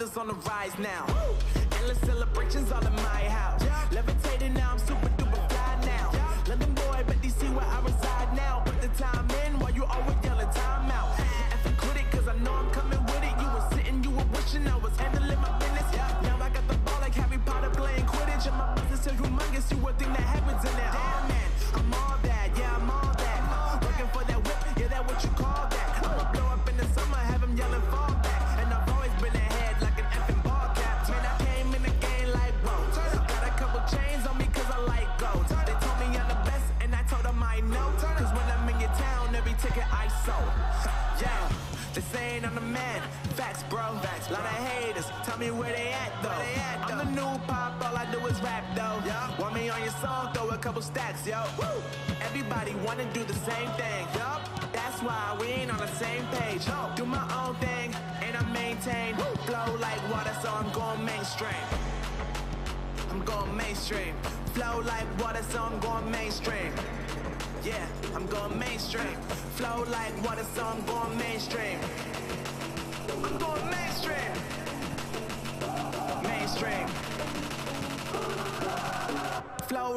others on the rise now. Woo! Endless celebrations all in my house. Yeah. Levitating now, I'm super duper fly now. Yeah. London boy, but they see where I reside now. Put the time in while you always yelling time out. If you quit it, cause I know I'm coming with it. You were sitting, you were wishing I was handling my business. Yeah. Now I got the ball like Harry Potter playing Quidditch. And my business is humongous, you would think that happens in there. Damn man, I'm all that, yeah, I'm all that. Looking for that whip, yeah, that what you call that. I'ma blow up in the summer, have him yelling fall back. And I've always been ahead like an effing ball cap. Man, I came in the game like, whoa. Got a couple chains on me cause I like gold. They told me I'm the best and I told them I know. Cause when I'm in your town, every ticket I sold. Yeah, they saying I'm the man. Facts, bro. Facts, bro. Lot of haters, tell me where they at though. I'm the new pop, all I do is rap though. Yeah. Want me on your song, throw a couple stacks, yo. Woo. Everybody wanna do the same thing, yup. That's why we ain't on the same page. No. Do my own thing, and I maintain. Woo. Flow like water, so I'm going mainstream. I'm going mainstream. Flow like water, so I'm going mainstream. Yeah, I'm going mainstream. Flow like water, so I'm going mainstream. I'm going mainstream. Mainstream. Flow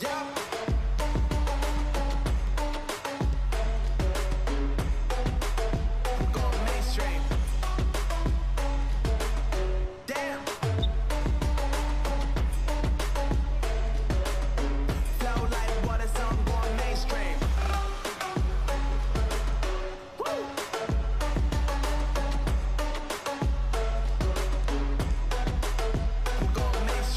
Yup. I'm going mainstream. Damn. Flow like water, so I'm going mainstream. I'm going mainstream.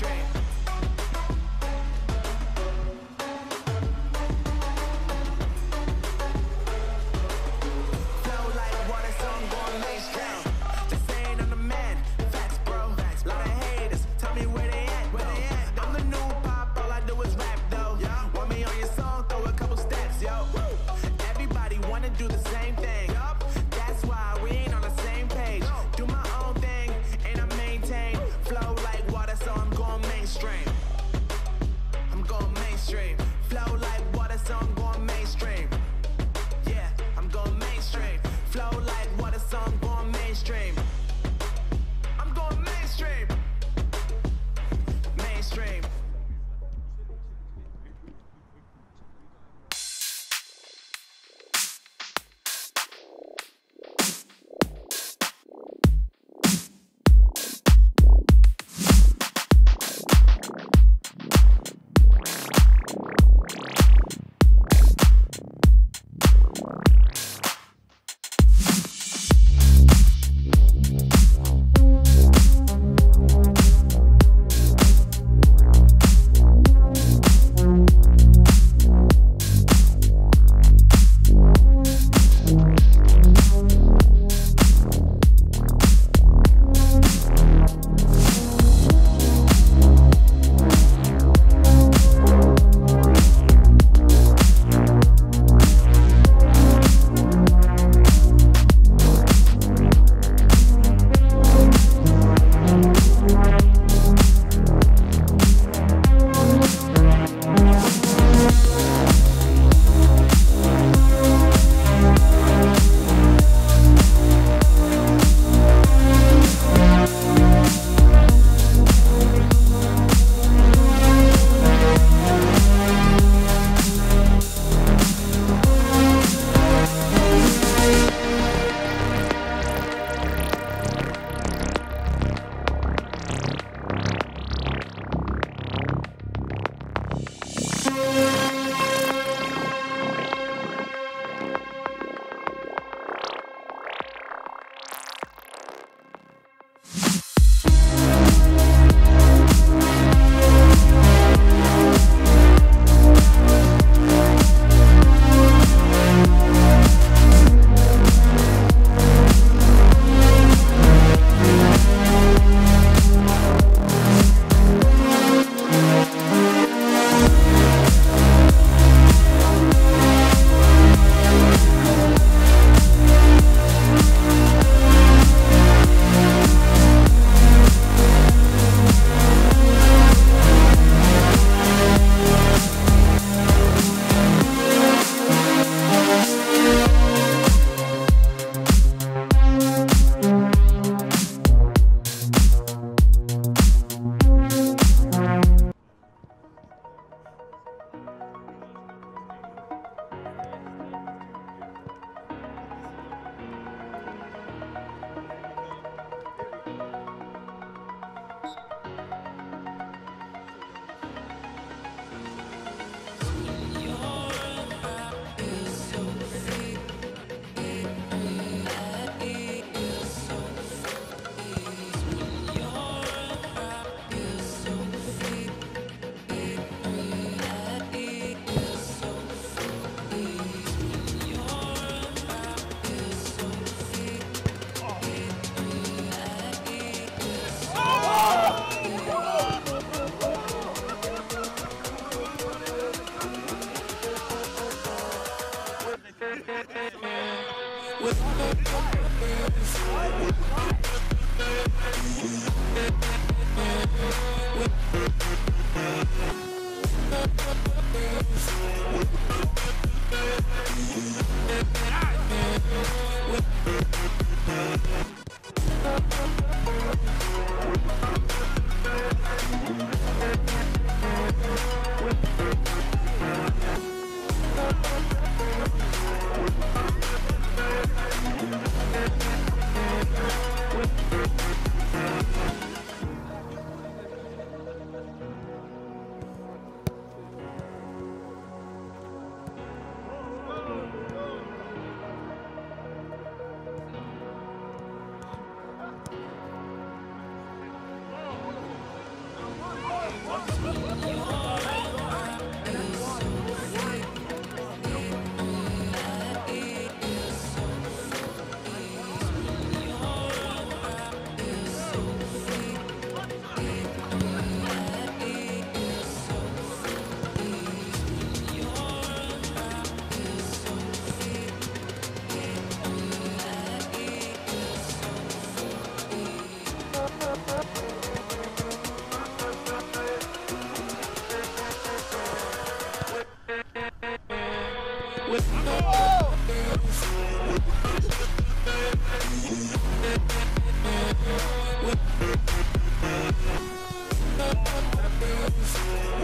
With